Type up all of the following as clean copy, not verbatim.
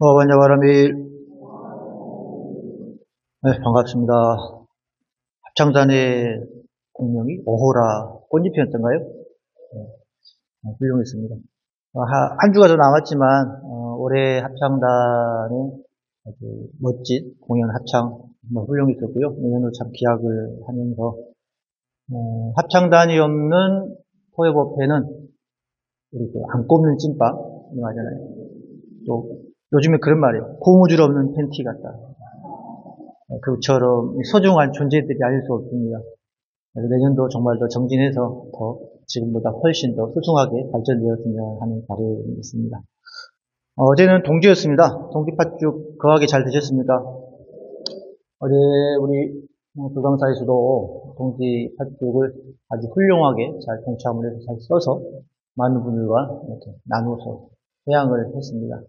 반야바라밀 네, 반갑습니다. 합창단의 공명이 오호라 꽃잎이었던가요? 네, 훌륭했습니다. 한 주가 더 남았지만 올해 합창단의 아주 멋진 공연 합창 훌륭했었고요. 내년도 참 기약을 하면서 합창단이 없는 포획업회는 우리 그 안 꼽는 찐빵 맞잖아요. 또 요즘에 그런 말이에요. 고무줄 없는 팬티 같다. 그처럼 소중한 존재들이 아닐 수 없습니다. 그래서 내년도 정말 더 정진해서 더 지금보다 훨씬 더 소중하게 발전되었으면 하는 바람이 있습니다. 어제는 동지였습니다. 동지팥죽 거하게 잘 드셨습니까? 어제 우리 불광사에서도 동지팥죽을 아주 훌륭하게 잘 동참을 해서 잘 써서 많은 분들과 이렇게 나눠서 회양을 했습니다.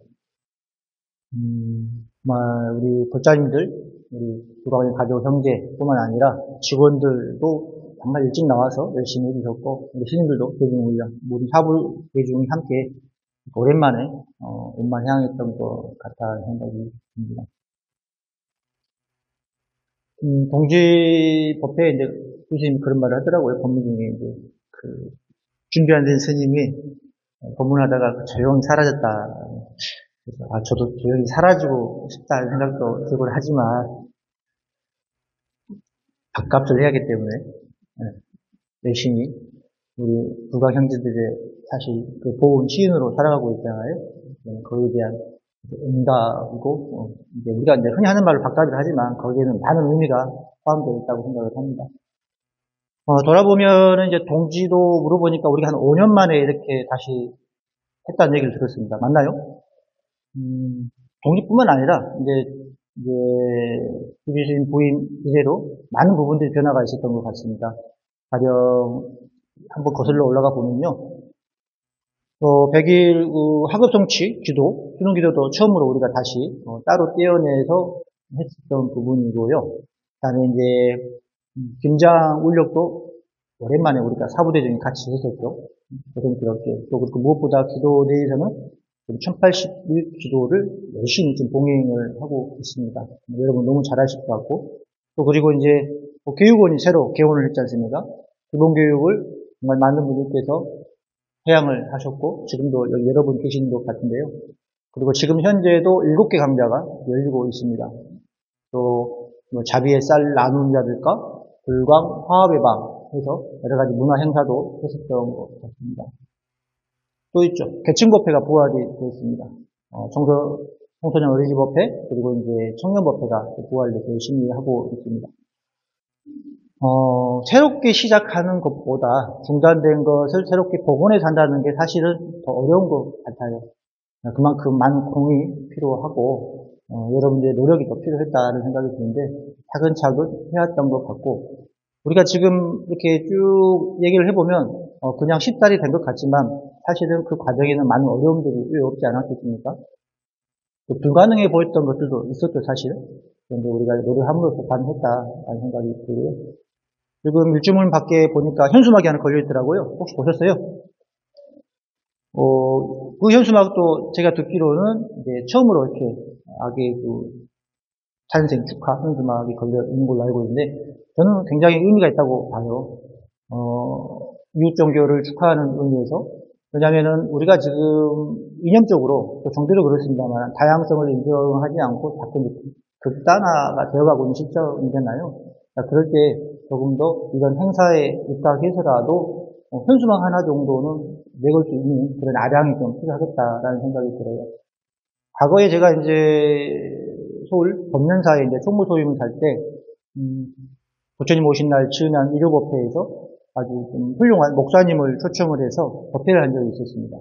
우리 보자님들, 우리 불광사 가족 형제뿐만 아니라 직원들도 정말 일찍 나와서 열심히 해주셨고, 우리 신인들도 대중 우리랑 모든 사부 대중이 함께 오랜만에 온만 향했던 것 같다는 생각이 듭니다. 동지 법회에 이제 교수님 그런 말을 하더라고요. 법문 중에 이제 그 준비 안 된 스님이 법문하다가 조용히 사라졌다. 그래서 저도 조용히 사라지고 싶다는 생각도 들곤 하지만 밥값을 해야 하기 때문에 열심히 우리 불광 형제들의 사실 그 보훈 시인으로 살아가고 있잖아요. 거기에 대한 응답이고 이제 우리가 이제 흔히 하는 말로 밥값을 하지만 거기에는 많은 의미가 포함되어 있다고 생각을 합니다. 돌아보면 이제 동지도 물어보니까 우리가 한 5년 만에 이렇게 다시 했다는 얘기를 들었습니다. 맞나요? 동지뿐만 아니라 이제 주신 부임 이래로 많은 부분들이 변화가 있었던 것 같습니다. 가령 한번 거슬러 올라가 보면요. 100일 학업성취 기도, 수능기도도 처음으로 우리가 다시 따로 떼어내서 했었던 부분이고요. 그다음에 이제 김장 울력도 오랜만에 우리가 사부대중이 같이 했었죠. 그렇게 또 그렇고 무엇보다 기도 내에서는 1081 기도를 열심히 좀 봉행을 하고 있습니다. 여러분 너무 잘하실 것 같고 또 그리고 이제 교육원이 새로 개원을 했지 않습니까? 기본교육을 정말 많은 분들께서 회양을 하셨고 지금도 여기 여러분 계신 것 같은데요. 그리고 지금 현재도 7개 강좌가 열리고 있습니다. 또 자비의 쌀 나눔 자들과 불광 화합의 방 해서 여러 가지 문화 행사도 했었던 것 같습니다. 또 있죠. 개층법회가 부활이 되었습니다. 청소년 어린이집법회 그리고 이제 청년법회가 부활돼서 열심히 하고 있습니다. 새롭게 시작하는 것보다 중단된 것을 새롭게 복원해 산다는 게 사실은 더 어려운 것 같아요. 그만큼 많은 공이 필요하고 여러분들의 노력이 더 필요했다는 생각이 드는데 차근차근 해왔던 것 같고 우리가 지금 이렇게 쭉 얘기를 해보면 그냥 쉽달이 된 것 같지만 사실은 그 과정에는 많은 어려움들이 왜 없지 않았겠습니까? 불가능해 보였던 것들도 있었죠, 사실. 그런데 우리가 노력함으로써 가능했다라는 생각이 들고요. 지금 일주문 밖에 보니까 현수막이 하나 걸려있더라고요. 혹시 보셨어요? 그 현수막도 제가 듣기로는 이제 처음으로 이렇게 악의 그 탄생 축하 현수막이 걸려있는 걸로 알고 있는데 저는 굉장히 의미가 있다고 봐요. 이웃 종교를 축하하는 의미에서 왜냐면은 우리가 지금 이념적으로 또 종교도 그렇습니다만 다양성을 인정하지 않고 자꾸 극단화가 되어가고 있는 실정이잖아요. 그러니까 그럴 때 조금 더 이런 행사에 입각해서라도 현수막 하나 정도는 내걸 수 있는 그런 아량이 좀 필요하겠다라는 생각이 들어요. 과거에 제가 이제 서울 법련사에 이제 총무소임을 할 때 부처님 오신 날 지은한 일요법회에서 아주 좀 훌륭한 목사님을 초청을 해서 법회를 한 적이 있었습니다.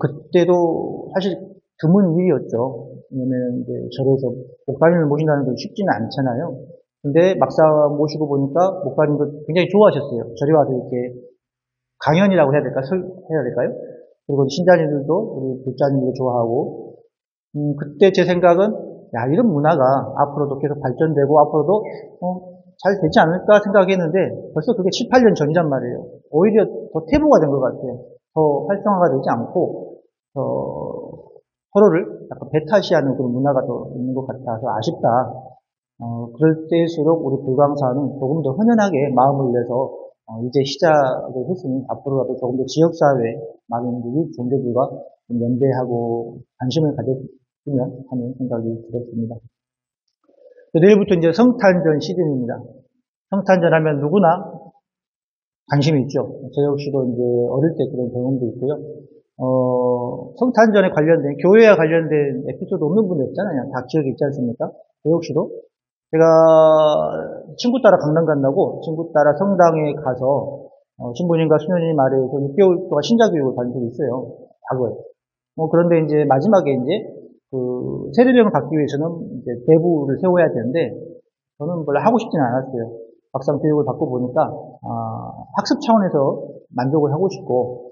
그때도 사실 드문 일이었죠. 왜냐면 이제 절에서 목사님을 모신다는 게 쉽지는 않잖아요. 근데 막상 모시고 보니까 목사님도 굉장히 좋아하셨어요. 절에 와서 이렇게 강연이라고 해야 될까? 해야 될까요? 그리고 신자님들도 우리 불자님들도 좋아하고, 그때 제 생각은 야, 이런 문화가 앞으로도 계속 발전되고 앞으로도 잘 되지 않을까 생각했는데 벌써 그게 7, 8년 전이란 말이에요. 오히려 더 퇴보가 된 것 같아요. 더 활성화가 되지 않고 서로를 약간 배타시하는 그런 문화가 더 있는 것 같아서 아쉽다. 그럴 때일수록 우리 불광사는 조금 더 흔연하게 마음을 내서 이제 시작을 했으니 앞으로라도 조금 더 지역사회 많은 분들이 종교들과 연대하고 관심을 가졌으면 하는 생각이 들었습니다. 내일부터 이제 성탄절 시즌입니다. 성탄절 하면 누구나 관심이 있죠. 저 역시도 이제 어릴 때 그런 경험도 있고요. 성탄절에 관련된, 교회와 관련된 에피소드 없는 분이 없잖아요. 각 지역에 있지 않습니까? 저 역시도. 제가 친구 따라 강남 간다고 친구 따라 성당에 가서 신부님과 수녀님 아래에서 6개월 동안 신자교육을 받은 적이 있어요. 과거에. 그런데 이제 마지막에 이제 그 세례를 받기 위해서는 이제 대부를 세워야 되는데 저는 별로 하고 싶지는 않았어요. 막상 교육을 받고 보니까 학습 차원에서 만족을 하고 싶고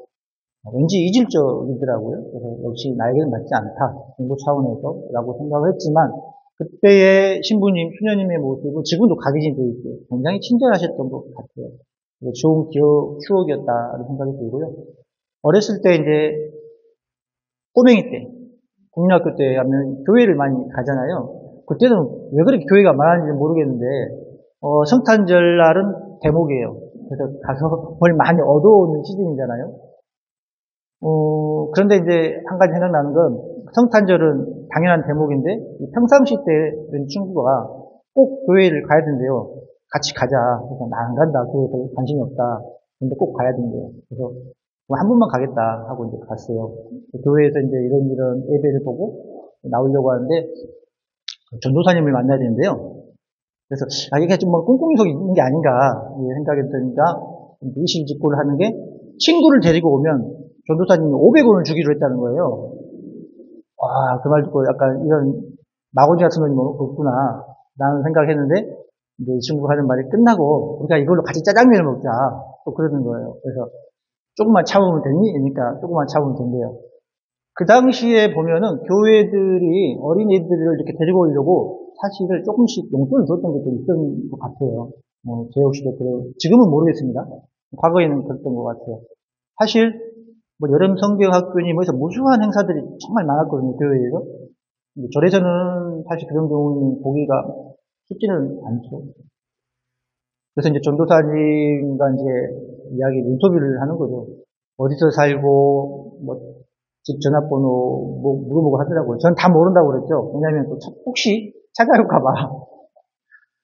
왠지 이질적이더라고요. 그래서 역시 나에게는 맞지 않다. 공부 차원에서라고 생각을 했지만 그때의 신부님, 수녀님의 모습은 지금도 각인되어 있고요. 굉장히 친절하셨던 것 같아요. 좋은 기억, 추억이었다는 생각이 들고요. 어렸을 때 이제 꼬맹이 때, 국민학교 때 하면 교회를 많이 가잖아요. 그때는 왜 그렇게 교회가 많았는지 모르겠는데 성탄절 날은 대목이에요. 그래서 가서 뭘 많이 얻어오는 시즌이잖아요. 그런데 이제 한 가지 생각나는 건 성탄절은 당연한 대목인데 평상시 때는 친구가 꼭 교회를 가야 된대요. 같이 가자. 그래서 나 안 간다. 교회에 관심이 없다. 근데 꼭 가야 된대요. 그래서 한 번만 가겠다 하고 이제 갔어요. 교회에서 이제 이런 예배를 보고 나오려고 하는데 전도사님을 만나야 되는데요. 그래서 이게 좀 뭐 꿍꿍이 속에 있는 게 아닌가 생각이 드니까 일시직고를 하는 게 친구를 데리고 오면 전도사님이 500원을 주기로 했다는 거예요. 와, 그 말 듣고 약간 이런 마고지 같은 놈이 없구나 라는 생각했는데 이제 이 친구가 하는 말이 끝나고 우리가 이걸로 같이 짜장면을 먹자 또 그러는 거예요. 그래서 조금만 참으면 되니? 그러니까 조금만 참으면 된대요. 그 당시에 보면은 교회들이 어린이들을 이렇게 데리고 오려고 사실을 조금씩 용돈을 줬던 것도 있던 것 같아요. 제 역시도 그래요. 지금은 모르겠습니다. 과거에는 그랬던 것 같아요. 사실 뭐 여름 성경학교니 뭐 해서 무수한 행사들이 정말 많았거든요. 교회에서. 근데 절에서는 사실 그런 경우는 보기가 쉽지는 않죠. 그래서 이제 전도사님과 이제 이야기 인터뷰를 하는 거죠. 어디서 살고, 뭐, 집 전화번호, 뭐, 물어보고 하더라고요. 전 다 모른다고 그랬죠. 왜냐면 또 혹시 찾아올까봐.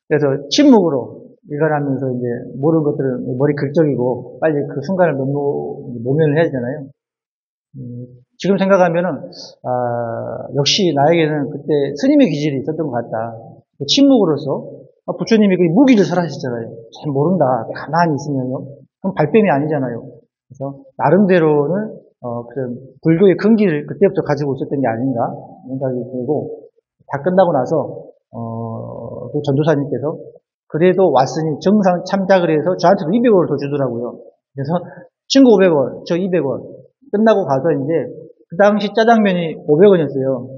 그래서 침묵으로 일관하면서 이제 모르는 것들은 머리 긁적이고 빨리 그 순간을 모면을 해야 되잖아요. 지금 생각하면은, 역시 나에게는 그때 스님의 기질이 있었던 것 같다. 그 침묵으로서 부처님이 그 무기를 설하셨잖아요. 잘 모른다. 가만히 있으면요. 그럼 발뺌이 아니잖아요. 그래서 나름대로는 그런 불교의 근기를 그때부터 가지고 있었던 게 아닌가 생각이 들고 다 끝나고 나서 그 전도사님께서 그래도 왔으니 정상 참작을 해서 저한테도 200원을 더 주더라고요. 그래서 친구 500원, 저 200원 끝나고 가서 이제 그 당시 짜장면이 500원이었어요.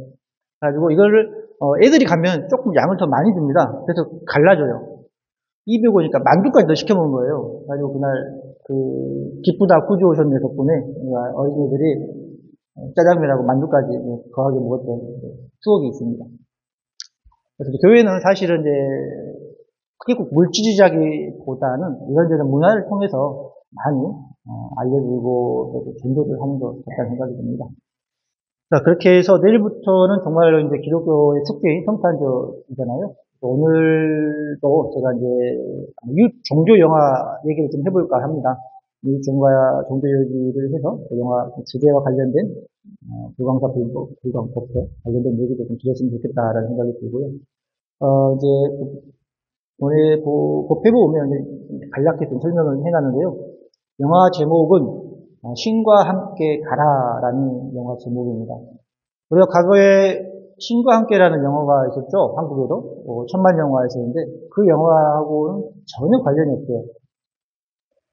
그래가지고 이거를 애들이 가면 조금 양을 더 많이 줍니다. 그래서 갈라줘요. 200원이니까 만두까지 더 시켜먹은 거예요. 그래서 그날, 기쁘다 구조오셨네 덕분에, 어린이들이 짜장면하고 만두까지 거하게 먹었던 추억이 있습니다. 그래서 교회는 사실은 이제, 크게 꼭 물질이자기보다는 이런저런 문화를 통해서 많이, 알려주고, 전도를 하는 것 같다는 생각이 듭니다. 자, 그렇게 해서 내일부터는 정말 이제 기독교의 축제인 성탄절이잖아요. 오늘도 제가 이제 이웃 종교 영화 얘기를 좀 해볼까 합니다. 이웃 종교 얘기를 해서 영화 주제와 관련된 불광사 불광법에 관련된 얘기도 좀 드렸으면 좋겠다라는 생각이 들고요. 이제 오늘 법회 보면 간략히 좀 설명을 해놨는데요. 영화 제목은 신과 함께 가라라는 영화 제목입니다. 우리가 과거에 신과 함께라는 영화가 있었죠. 한국에도 천만 영화에서인데 그 영화하고는 전혀 관련이 없어요.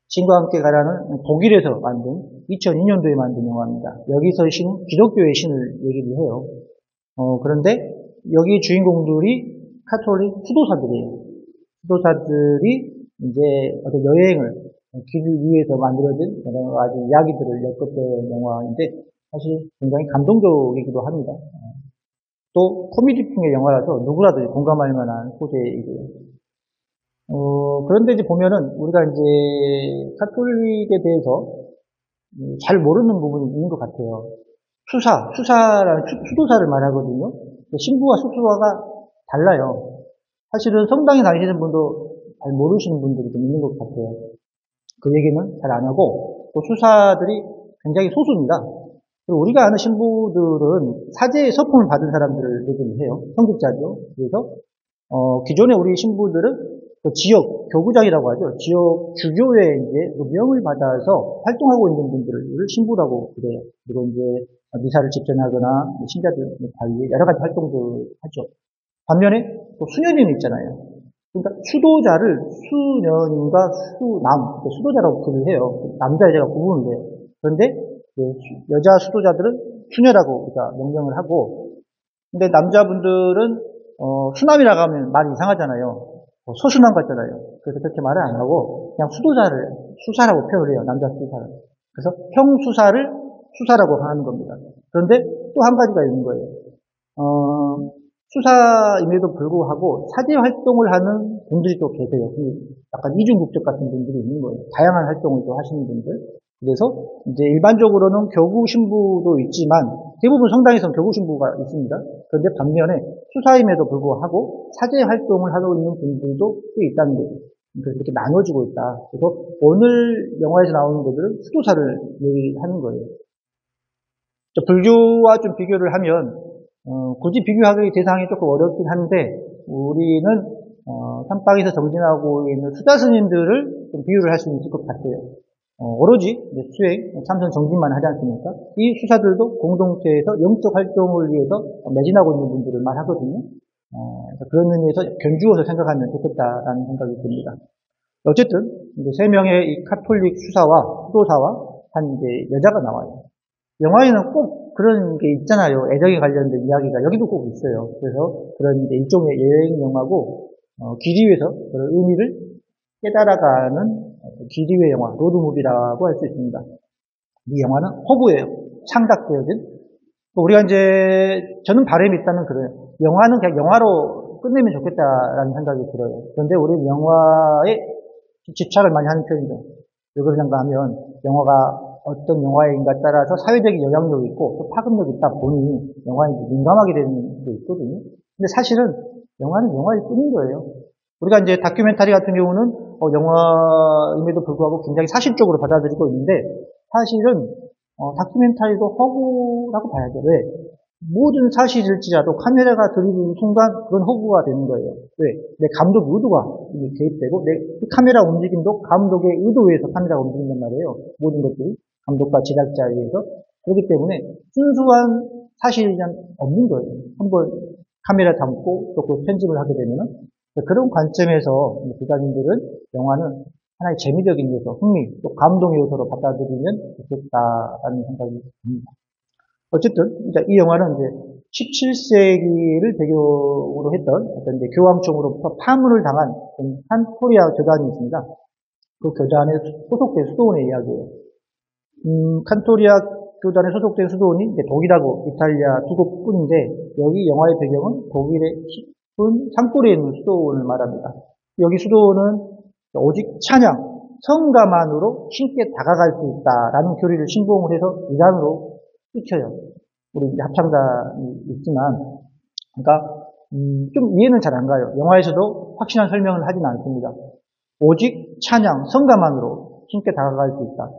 신과 함께 가라는 독일에서 만든 2002년도에 만든 영화입니다. 여기서 신은 기독교의 신을 얘기를 해요. 그런데 여기 주인공들이 카톨릭 수도사들이에요. 수도사들이 이제 어떤 여행을 길 위에서 만들어진 여러 가지 이야기들을 엮었던 영화인데 사실 굉장히 감동적이기도 합니다. 또 코미디풍의 영화라서 누구라도 공감할 만한 소재이고요. 그런데 이제 보면은 우리가 이제 카톨릭에 대해서 잘 모르는 부분이 있는 것 같아요. 수사라는 수도사를 말하거든요. 신부와 수도사가 달라요. 사실은 성당에 다니시는 분도 잘 모르시는 분들이 좀 있는 것 같아요. 그 얘기는 잘 안 하고, 또 수사들이 굉장히 소수입니다. 그리고 우리가 아는 신부들은 사제의 서품을 받은 사람들을 얘기해요. 성직자죠. 그래서 기존에 우리 신부들은 지역 교구장이라고 하죠. 지역 주교회에 이제 그 명을 받아서 활동하고 있는 분들을 신부라고 그래요. 그리고 이제 미사를 집전하거나 신자들 관리 여러 가지 활동들 하죠. 반면에 또 수녀님이 있잖아요. 그러니까 수도자를 수녀님과 수남, 수도자라고 구분을 해요. 남자 여자가 구분을 해요. 그런데 여자 수도자들은 수녀라고 우리가 명명을 하고, 근데 남자분들은 수남이라고 하면 말이 이상하잖아요. 소수남 같잖아요. 그래서 그렇게 말을 안 하고 그냥 수도자를 수사라고 표현을 해요. 남자 수사를. 그래서 형수사를 수사라고 하는 겁니다. 그런데 또 한 가지가 있는 거예요. 수사임에도 불구하고 사제 활동을 하는 분들이 또 계세요. 약간 이중국적 같은 분들이 있는 거예요. 다양한 활동을 또 하시는 분들. 그래서 이제 일반적으로는 교구 신부도 있지만 대부분 성당에서는 교구 신부가 있습니다. 그런데 반면에 수사임에도 불구하고 사제 활동을 하고 있는 분들도 꽤 있다는 거죠. 그래서 이렇게 나눠지고 있다. 그래서 오늘 영화에서 나오는 것들은 수도사를 얘기하는 거예요. 불교와 좀 비교를 하면 굳이 비교하기 대상이 조금 어렵긴 한데, 우리는 산방에서 정진하고 있는 수자 스님들을 좀 비유를 할 수 있을 것 같아요. 오로지 수행, 참선, 정진만 하지 않습니까? 이 수사들도 공동체에서 영적 활동을 위해서 매진하고 있는 분들을 말하거든요. 그래서 그런 의미에서 견주어서 생각하면 좋겠다라는 생각이 듭니다. 어쨌든 이제 세 명의 이 카톨릭 수사와 수도사와 한 이제 여자가 나와요. 영화에는 꼭 그런 게 있잖아요. 애정에 관련된 이야기가 여기도 꼭 있어요. 그래서 그런 이제 일종의 여행 영화고, 길 위에서 그런 의미를 깨달아가는 길이의 영화, 로드무비라고 할 수 있습니다. 이 영화는 허구예요. 창작되어진. 우리가 이제, 저는 바람이 있다면 그래요. 영화는 그냥 영화로 끝내면 좋겠다라는 생각이 들어요. 그런데 우리는 영화에 집착을 많이 하는 편이죠. 왜 그러는가 하면, 영화가 어떤 영화인가에 따라서 사회적인 영향력이 있고, 또 파급력이 있다 보니, 영화에 민감하게 되는 게 있거든요. 근데 사실은, 영화는 영화일 뿐인 거예요. 우리가 이제 다큐멘터리 같은 경우는 영화임에도 불구하고 굉장히 사실적으로 받아들이고 있는데, 사실은 다큐멘터리도 허구라고 봐야죠. 왜? 모든 사실일지라도 카메라가 들이는 순간 그건 허구가 되는 거예요. 왜? 내 감독 의도가 개입되고, 내 카메라 움직임도 감독의 의도에서 카메라가 움직인단 말이에요. 모든 것들이 감독과 제작자에 의해서. 그렇기 때문에 순수한 사실이 없는 거예요. 한번 카메라 담고 또 그 편집을 하게 되면은. 그런 관점에서 부자님들은 영화는 하나의 재미적인 요소, 흥미, 또 감동의 요소로 받아들이면 좋겠다라는 생각이 듭니다. 어쨌든 이 영화는 이제 17세기를 배경으로 했던 어떤 이제 교황청으로부터 파문을 당한 한 코리아 교단이 있습니다. 그 교단에 소속된 수도원의 이야기예요. 칸토리아 교단에 소속된 수도원이 이제 독일하고 이탈리아 두 곳뿐인데, 여기 영화의 배경은 독일의 산골에 있는 수도원을 말합니다. 여기 수도원은 오직 찬양, 성가만으로 신께 다가갈 수 있다라는 교리를 신봉을 해서 이단으로 삐쳐요. 우리 합창단이 있지만, 그러니까 좀 이해는 잘 안 가요. 영화에서도 확실한 설명을 하진 않습니다. 오직 찬양, 성가만으로 신께 다가갈 수 있다.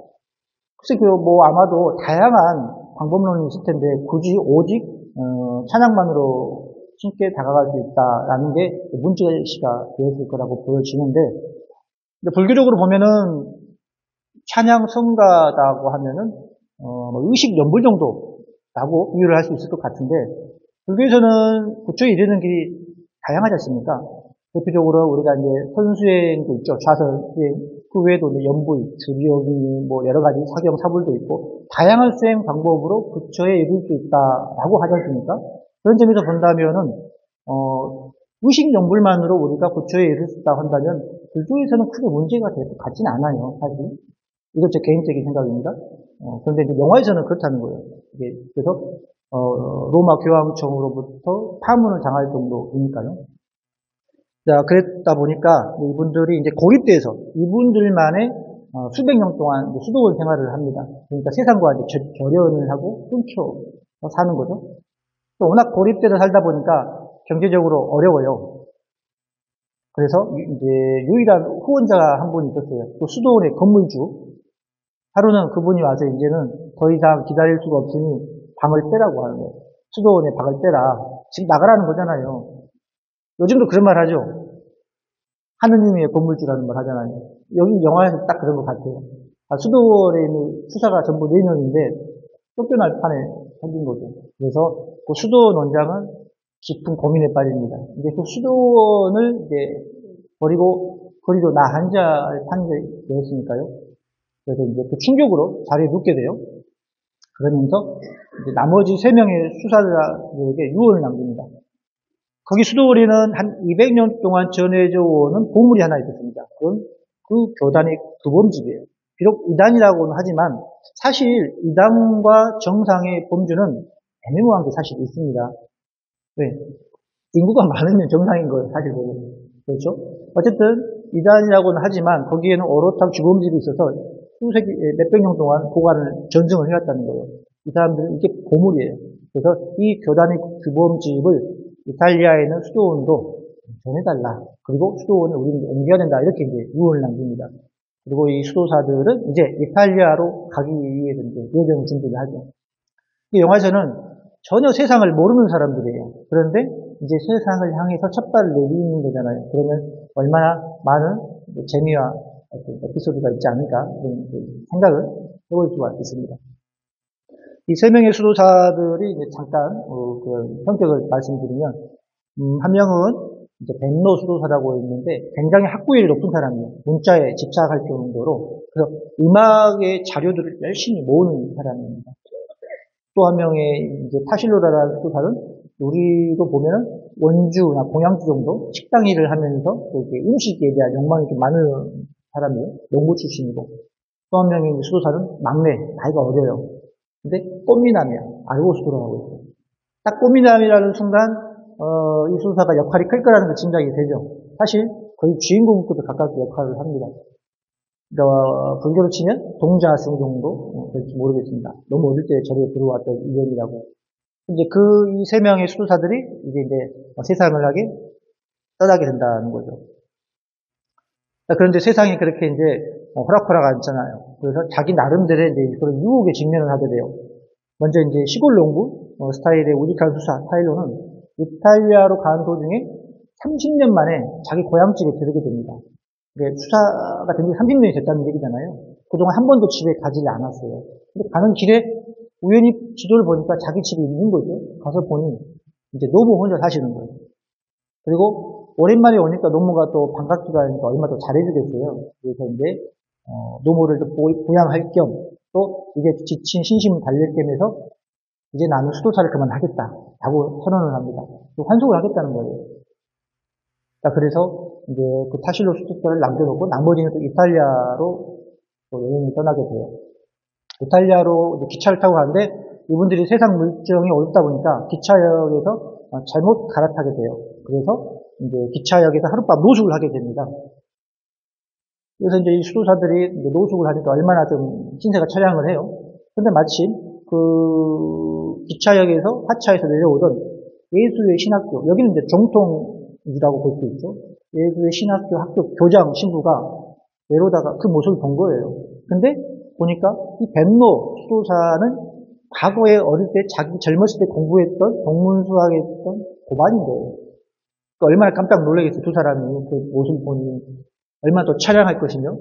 글쎄, 아마도 다양한 방법론이 있을 텐데 굳이 오직 찬양만으로 쉽게 다가갈 수 있다라는 게 문제시가 되었을 거라고 보여지는데, 불교적으로 보면은 찬양 성가라고 하면은 의식 연불 정도라고 비유를 할 수 있을 것 같은데, 불교에서는 부처에 이르는 길이 다양하지 않습니까? 대표적으로 우리가 이제 선수행도 있죠. 좌선수행. 그 외에도 연불, 주기요기, 여러 가지 사경 사불도 있고, 다양한 수행 방법으로 부처에 이룰 수 있다라고 하지 않습니까? 그런 점에서 본다면은, 의식 연불만으로 우리가 부처에 이를 수 있다 한다면, 불교에서는 크게 문제가 될 것 같진 않아요, 사실. 이건 제 개인적인 생각입니다. 그런데 이제 영화에서는 그렇다는 거예요. 이게 그래서 로마 교황청으로부터 파문을 당할 정도이니까요. 자, 그랬다 보니까 이분들이 이제 고립돼서 이분들만의 수백 년 동안 수도원 생활을 합니다. 그러니까 세상과 이제 결연을 하고 끊겨 사는 거죠. 또 워낙 고립돼서 살다 보니까 경제적으로 어려워요. 그래서 이제 유일한 후원자가 한 분이 있었어요. 또 수도원의 건물주. 하루는 그분이 와서 이제는 더 이상 기다릴 수가 없으니 방을 빼라고 하는 거예요. 수도원의 방을 빼라. 지금 나가라는 거잖아요. 요즘도 그런 말 하죠. 하느님의 건물주라는 말 하잖아요. 여기 영화에서 딱 그런 것 같아요. 수도원에 있는 수사가 전부 4명인데 쫓겨날 판에 생긴 거죠. 그래서 그 수도원 원장은 깊은 고민에 빠집니다. 이제 그 수도원을 이제 버리고 거리로 나앉아야 하는 게 되었으니까요. 그래서 이제 그 충격으로 자리에 눕게 돼요. 그러면서 이제 나머지 3명의 수사자들에게 유언을 남깁니다. 거기 수도원에는 한 200년 동안 전해져 오는 보물이 하나 있었습니다. 그건 그 교단의 규범집이에요. 비록 이단이라고는 하지만 사실 이단과 정상의 범주는 애매모호한 게 사실 있습니다. 왜? 인구가 많으면 정상인 거예요, 사실 보면. 그렇죠? 어쨌든 이단이라고는 하지만 거기에는 오롯한 규범집이 있어서 수세기 몇백 년 동안 보관을 전승을 해왔다는 거예요. 이 사람들은 이게 보물이에요. 그래서 이 교단의 규범집을 이탈리아에 있는 수도원도 전해달라. 그리고 수도원을 우리는 옮겨야 된다. 이렇게 이제 유언을 남깁니다. 그리고 이 수도사들은 이제 이탈리아로 가기 위해서 이제 예정 준비를 하죠. 이 영화에서는 전혀 세상을 모르는 사람들이에요. 그런데 이제 세상을 향해서 첫 발을 내딛는 거잖아요. 그러면 얼마나 많은 재미와 에피소드가 있지 않을까 그런 생각을 해볼 수가 있습니다. 이 3명의 수도사들이 이제 잠깐 그 성격을 말씀드리면 한 명은 이제 벤노 수도사라고 있는데 굉장히 학구율이 높은 사람이에요. 문자에 집착할 정도로. 그래서 음악의 자료들을 열심히 모으는 사람입니다. 또 한 명의 이제 타실로라라는 수도사는 우리도 보면 원주나 공양주 정도 식당 일을 하면서 이렇게 음식에 대한 욕망이 좀 많은 사람이에요. 농부 출신이고. 또 한 명의 수도사는 막내, 나이가 어려요. 근데 꽃미남이야. 알고서 돌아가고 있어요. 딱 꽃미남이라는 순간 이 수사가 역할이 클 거라는 게 짐작이 되죠. 사실 거의 주인공급에 가깝게 역할을 합니다. 그러니까 불교로 치면 동자승 정도 될지 모르겠습니다. 너무 어릴 때 저리에 들어왔던 인연이라고. 이제 그 이 3명의 수도사들이 이제 세상을 하게 떠나게 된다는 거죠. 그런데 세상이 그렇게 이제 허락허락 않잖아요. 그래서 자기 나름대로 이제 그런 유혹에 직면을 하게 돼요. 먼저 이제 시골 농부 스타일의 우직한 수사 타일로는 이탈리아로 가는 도중에 30년 만에 자기 고향집에 들르게 됩니다. 수사가 된 지 30년이 됐다는 얘기잖아요. 그동안 한 번도 집에 가지 않았어요. 근데 가는 길에 우연히 지도를 보니까 자기 집이 있는 거죠. 가서 보니 이제 노부 혼자 사시는 거예요. 그리고 오랜만에 오니까 노무가 또 반갑기도 하니까 얼마 더 잘해주겠어요. 그래서 이제 노모를 보양할 겸 또 이제 지친 신심 달랠 겸 해서 이제 나는 수도사를 그만하겠다 라고 선언을 합니다. 환속을 하겠다는 거예요. 자, 그래서 이제 그 타실로 수도사를 남겨놓고 나머지는 또 이탈리아로 여행을 떠나게 돼요. 이탈리아로 이제 기차를 타고 가는데 이분들이 세상 물정이 어렵다 보니까 기차역에서 잘못 갈아타게 돼요. 그래서 이제 기차역에서 하룻밤 노숙을 하게 됩니다. 그래서 이제 이 수도사들이 이제 노숙을 하니까 얼마나 좀 신세가 처량을 해요. 근데 마침 그 기차역에서 하차해서 내려오던 예수의 신학교, 여기는 이제 정통이라고 볼 수 있죠. 예수의 신학교 학교 교장 신부가 내려오다가 그 모습을 본 거예요. 근데 보니까 이 벤노 수도사는 과거에 어릴 때 자기 젊었을 때 공부했던 동문수학에 했던 고반인 거예요. 그러니까 얼마나 깜짝 놀라겠어요. 두 사람이 그 모습을 보니. 얼마나 더 촬영할 것이며,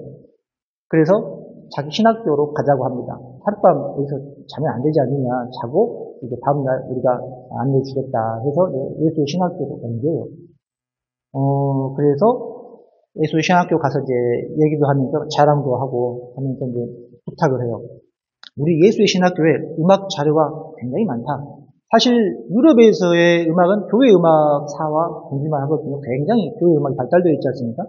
그래서 자기 신학교로 가자고 합니다. 하룻밤 여기서 자면 안 되지 않느냐, 자고, 이제 다음날 우리가 안내해 주겠다 해서 예수의 신학교로 옮겨요. 그래서 예수의 신학교 가서 이제 얘기도 하면서 자랑도 하고 하면서 이제 부탁을 해요. 우리 예수의 신학교에 음악 자료가 굉장히 많다. 사실 유럽에서의 음악은 교회 음악사와 공부만 하거든요. 굉장히 교회 음악이 발달되어 있지 않습니까?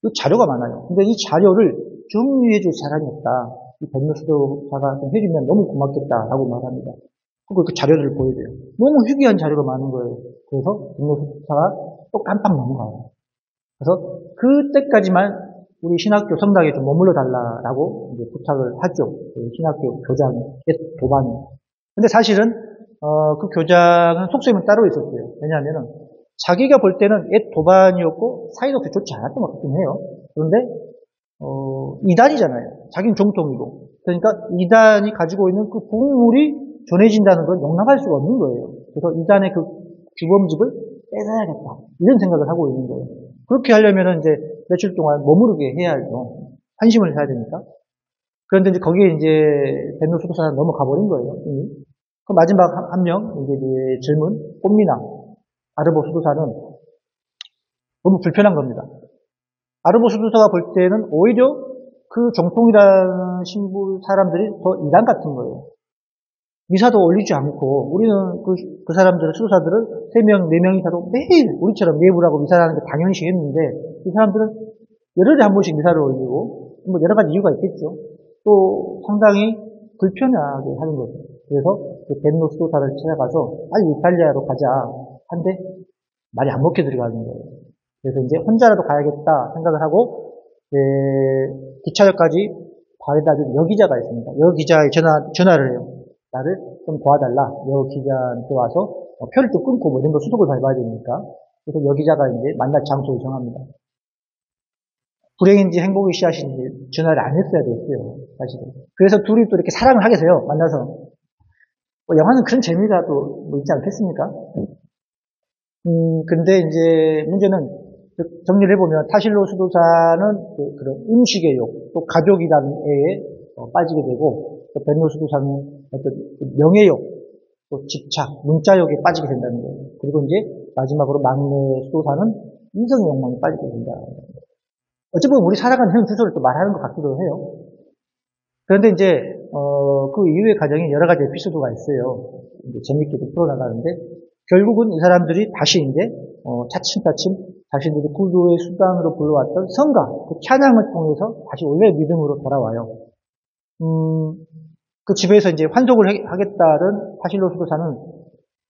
그 자료가 많아요. 근데 이 자료를 중요해줄 사람이 없다. 이 법률수도사가 좀 해주면 너무 고맙겠다라고 말합니다. 그리고 그 자료를 보여줘요. 너무 희귀한 자료가 많은 거예요. 그래서 법률수도사가 또 깜빡 넘어가요. 그래서 그때까지만 우리 신학교 성당에 좀 머물러 달라라고 이제 부탁을 하죠. 신학교 교장의 도반이. 근데 사실은 그 교장은 속셈이 따로 있었어요. 왜냐하면은 자기가 볼 때는 옛 도반이었고 사이좋게 좋지 않았던 것 같긴 해요. 그런데 이단이잖아요. 자기는 정통이고. 그러니까 이단이 가지고 있는 그 국물이 전해진다는 건 용납할 수가 없는 거예요. 그래서 이단의 그 규범집을 뺏어야겠다. 이런 생각을 하고 있는 거예요. 그렇게 하려면 이제 며칠 동안 머무르게 해야죠. 한심을 해야 되니까. 그런데 이제 거기에 이제 벤노수도사는 넘어가 버린 거예요. 이미. 그 마지막 한 명, 이제 젊은 꽃미나 아르보 수도사는 너무 불편한 겁니다. 아르보 수도사가 볼 때는 오히려 그 정통이라는 신부 사람들이 더 이단 같은 거예요. 미사도 올리지 않고 우리는 그 사람들은 수도사들은 3명, 4명이 다도 매일 우리처럼 예불하고 미사를 하는 게 당연시 했는데 이 사람들은 열흘에 한 번씩 미사를 올리고 뭐 여러 가지 이유가 있겠죠. 또 상당히 불편하게 하는 거죠. 그래서 그 벤노 수도사를 찾아가서 빨리 이탈리아로 가자 한데 말이 안 먹게 들어가는 거예요. 그래서 이제 혼자라도 가야겠다 생각을 하고 기차역까지 바래다준 여기자가 있습니다. 여기자에 전화를 해요. 나를 좀 도와달라. 여기자한테 와서 표를 또 끊고 뭐 이런 거 수독을 밟아야 되니까. 그래서 여기자가 이제 만날 장소를 정합니다. 불행인지 행복의 씨앗인지 전화를 안 했어야 됐어요. 사실은. 그래서 둘이 또 이렇게 사랑을 하게 돼요. 만나서. 뭐 영화는 그런 재미가 또 뭐 있지 않겠습니까? 근데 이제 문제는 정리를 해보면 타실로 수도사는 그런 음식의 욕, 또 가족이라는 애에 빠지게 되고 벤노 수도사는 어떤 명예욕, 또 집착, 문자욕에 빠지게 된다는 거예요. 그리고 이제 마지막으로 막내 수도사는 인성의 욕망에 빠지게 된다는 거예요. 어찌 보면 우리 살아가는 현 주소를 또 말하는 것 같기도 해요. 그런데 이제 그 이후의 과정에 여러 가지 에피소드가 있어요. 이제 재밌게도 풀어나가는데 결국은 이 사람들이 다시 이제 차츰차츰 자신들이 불교의 수단으로 불러왔던 성가, 그 찬양을 통해서 다시 원래 믿음으로 돌아와요. 그 집에서 이제 환속을 하겠다는 파실로 수도사는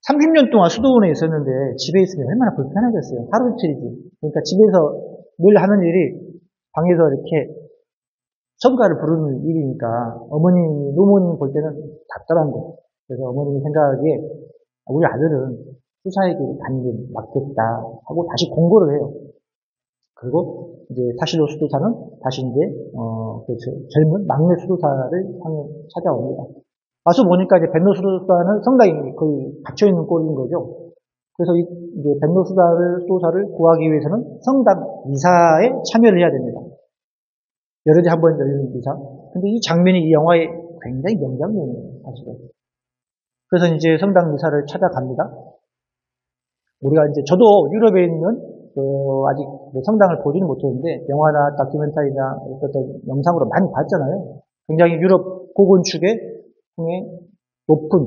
30년 동안 수도원에 있었는데 집에 있으면 얼마나 불편하겠어요. 하루 이틀이지. 그러니까 집에서 늘 하는 일이 방에서 이렇게 성가를 부르는 일이니까 어머니, 노모님 볼 때는 답답한 거예요. 그래서 어머님이 생각하기에 우리 아들은 수사에게 단금 맡겠다 하고 다시 공고를 해요. 그리고 이제 타실로 수도사는 다시 이제 그 젊은 막내 수도사를 향해 찾아옵니다. 와서 보니까 이제 벤노 수도사는 성당이 거의 갇혀 있는 꼴인 거죠. 그래서 이제 벤노 수도사를 구하기 위해서는 성당 미사에 참여를 해야 됩니다. 여러 대 한 번 열리는 미사. 근데 이 장면이 이 영화의 굉장히 명장면이에요, 사실은. 그래서 이제 성당 미사를 찾아갑니다. 우리가 이제 저도 유럽에 있는 아직 성당을 보지는 못했는데 영화나 다큐멘터리나 어떤 영상으로 많이 봤잖아요. 굉장히 유럽 고건축의 높은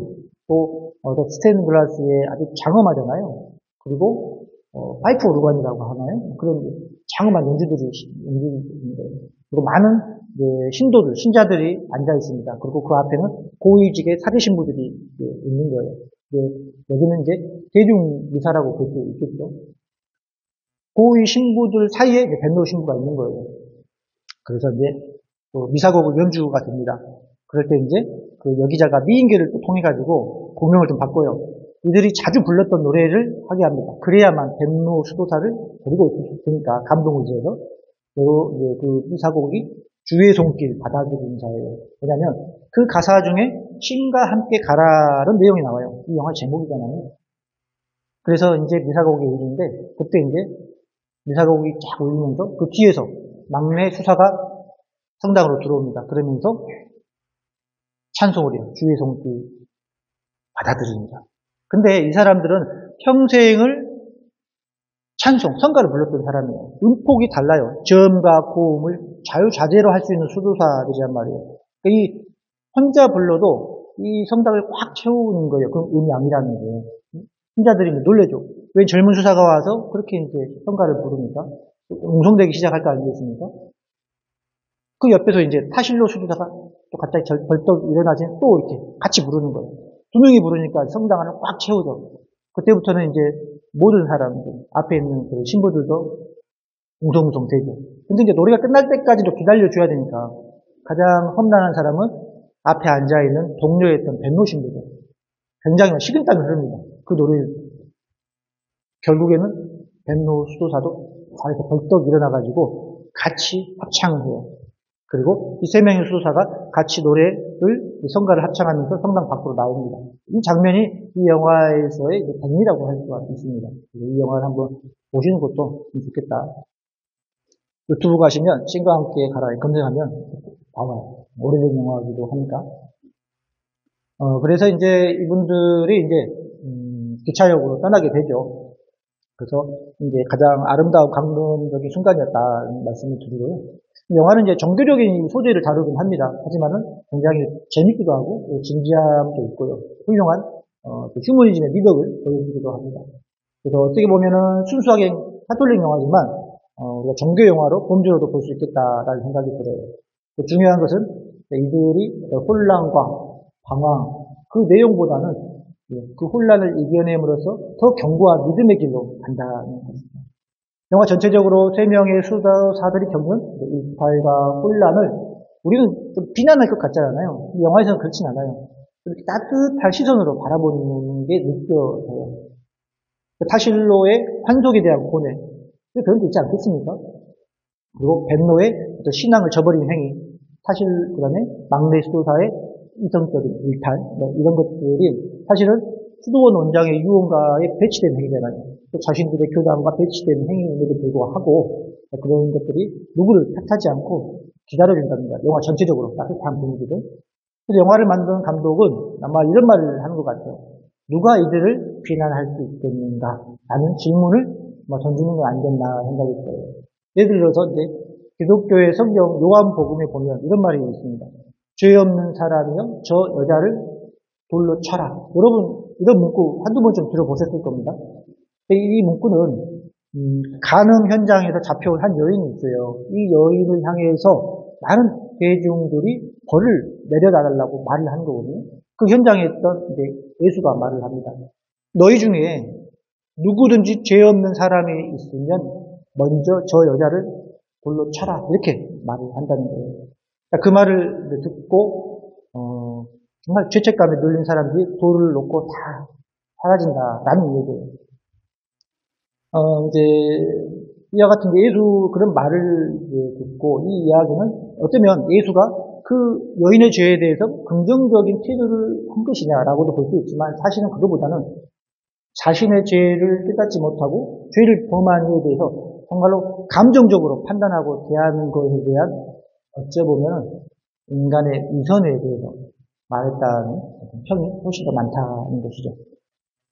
또 스테인글라스에 아주 장엄하잖아요. 그리고 파이프 오르간이라고 하나요? 그런 장엄한 연주들이 있는데 그리고 많은 신도들, 신자들이 앉아 있습니다. 그리고 그 앞에는 고위직의 사제신부들이 있는 거예요. 여기는 이제 대중미사라고 볼 수 있겠죠. 고위 신부들 사이에 벤노 신부가 있는 거예요. 그래서 이제 미사곡을 연주가 됩니다. 그럴 때 이제 그 여기자가 미인계를 통해가지고 공명을 좀 바꿔요. 이들이 자주 불렀던 노래를 하게 합니다. 그래야만 벤노 수도사를 데리고 있을 수 있으니까 감동을 지어서 그 미사곡이 주의 손길 받아들인 자예요. 왜냐하면 그 가사 중에 신과 함께 가라는 내용이 나와요. 이 영화 제목이잖아요. 그래서 이제 미사곡이 울리는데 그때 이제 미사곡이 쫙 울리면서 그 뒤에서 막내 수사가 성당으로 들어옵니다. 그러면서 찬송을 해요. 주의 손길 받아들인 자. 근데 이 사람들은 평생을 찬송, 성가를 불렀던 사람이에요. 음폭이 달라요. 저음과 고음을 자유자재로 할 수 있는 수도사들이란 말이에요. 이 혼자 불러도 이 성당을 꽉 채우는 거예요. 그럼 음이 아니라는 거예요. 신자들이 놀래죠. 왜 젊은 수사가 와서 그렇게 이제 성가를 부르니까 웅성대기 시작할 거 아니겠습니까? 그 옆에서 이제 타실로 수리다가 또 갑자기 벌떡 일어나지 또 이렇게 같이 부르는 거예요. 두 명이 부르니까 성당 안을 꽉 채우죠. 그때부터는 이제 모든 사람들, 앞에 있는 그 신부들도 웅성웅성 되죠. 근데 이제 노래가 끝날 때까지도 기다려줘야 되니까 가장 험난한 사람은 앞에 앉아있는 동료였던 백로 신부죠. 굉장히 식은땀이 흐릅니다. 그 노래를. 결국에는 백로 수도사도 자리에서 벌떡 일어나가지고 같이 합창을 해요. 그리고 이 세 명의 수도사가 같이 노래를 성가를 합창하면서 성당 밖으로 나옵니다. 이 장면이 이 영화에서의 백미라고 할 수가 있습니다. 이 영화를 한번 보시는 것도 좋겠다. 유튜브 가시면 신과 함께 가라 검색하면 나와요. 오래된 영화이기도 하니까. 그래서 이제 이분들이 이제 기차역으로 떠나게 되죠. 그래서 이제 가장 아름다운 감동적인 순간이었다는 말씀을 드리고요. 영화는 이제 종교적인 소재를 다루긴 합니다. 하지만은 굉장히 재밌기도 하고 진지함도 있고요. 훌륭한 휴머니즘의 미덕을 보여주기도 합니다. 그래서 어떻게 보면은 순수하게 카톨릭 영화지만 우리가 종교 영화로 범주로도 볼 수 있겠다라는 생각이 들어요. 중요한 것은 이들이 혼란과 방황 그 내용보다는 그 혼란을 이겨냄으로써 더 견고한 믿음의 길로 간다는 것입니다. 영화 전체적으로 세 명의 수사들이 겪는 이탈과 혼란을 우리는 좀 비난할 것 같지 않아요. 영화에서는 그렇진 않아요. 이렇게 따뜻한 시선으로 바라보는 게 느껴져요. 타실로의 환속에 대한 고뇌 그런 게 있지 않겠습니까? 그리고 백로의 신앙을 저버리는 행위, 타실 그다음에 막내 수도사의 이성적인 일탈 이런 것들이 사실은 수도원 원장의 유언가에 배치된 행위잖아요. 자신들의 교단과 배치된 행위에도 불구하고 그런 것들이 누구를 탓하지 않고 기다려준답니다. 영화 전체적으로 따뜻한 분위기들. 그래서 영화를 만든 감독은 아마 이런 말을 하는 것 같아요. 누가 이들을 비난할 수 있겠는가? 라는 질문을 던지는 건 안 된다 생각이 들어요. 예를 들어서 이제 기독교의 성경 요한복음에 보면 이런 말이 있습니다. 죄 없는 사람이여 저 여자를 돌로 쳐라. 여러분 이런 문구 한두 번쯤 들어보셨을 겁니다. 이 문구는 간음 현장에서 잡혀온 한 여인이 있어요. 이 여인을 향해서 많은 대중들이 벌을 내려달라고 말을 한 거거든요. 그 현장에 있던 이제 예수가 말을 합니다. 너희 중에 누구든지 죄 없는 사람이 있으면 먼저 저 여자를 돌로 쳐라. 이렇게 말을 한다는 거예요. 그 말을 듣고 정말 죄책감에 눌린 사람들이 돌을 놓고 다 사라진다라는 얘기예요. 이제 이와 같은 예수 그런 말을 듣고 이 이야기는 어쩌면 예수가 그 여인의 죄에 대해서 긍정적인 태도를 한 것이냐라고도 볼 수 있지만 사실은 그거보다는 자신의 죄를 깨닫지 못하고 죄를 범한 이에 대해서 정말로 감정적으로 판단하고 대하는 것에 대한 어찌 보면 인간의 위선에 대해서 말했다는 평이 훨씬 더 많다는 것이죠.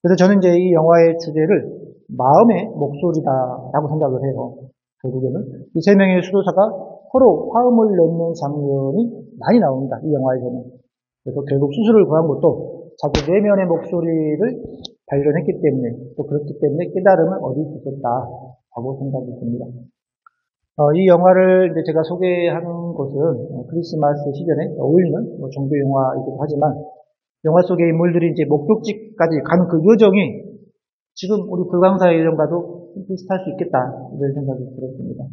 그래서 저는 이제 이 영화의 주제를 마음의 목소리다라고 생각을 해요. 결국에는 이 세 명의 수도사가 서로 화음을 내는 장면이 많이 나옵니다. 이 영화에서는. 그래서 결국 수술을 구한 것도 자기 내면의 목소리를 발견했기 때문에 또 그렇기 때문에 깨달음을 얻을 수 있었다라고 생각이 듭니다. 이 영화를 이제 제가 소개하는 것은 크리스마스 시즌에 어울리는 종교 영화이기도 하지만 영화 속의 인물들이 이제 목적지까지 가는 그 여정이 지금 우리 불광사 여정과도 비슷할 수 있겠다 이런 생각이 들었습니다.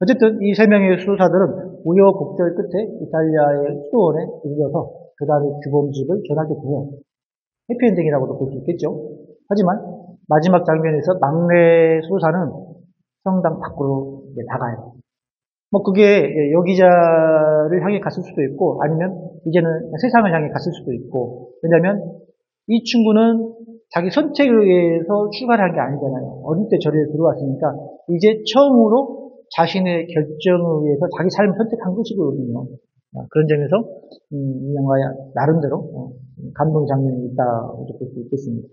어쨌든 이 세 명의 수도사들은 우여곡절 끝에 이탈리아의 수도원에 이르러서 그날의 규범집을 전하게 되면 해피엔딩이라고도 볼 수 있겠죠. 하지만 마지막 장면에서 막내 수도사는 성당 밖으로 나가요. 그게 여기자를 향해 갔을 수도 있고 아니면 이제는 세상을 향해 갔을 수도 있고 왜냐하면 이 친구는 자기 선택에 의해서 출발한 게 아니잖아요. 어릴 때 저리에 들어왔으니까 이제 처음으로 자신의 결정에 의해서 자기 삶을 선택한 것이거든요. 그런 점에서 이 영화에 나름대로 감동 장면이 있다고 볼 수 있겠습니다.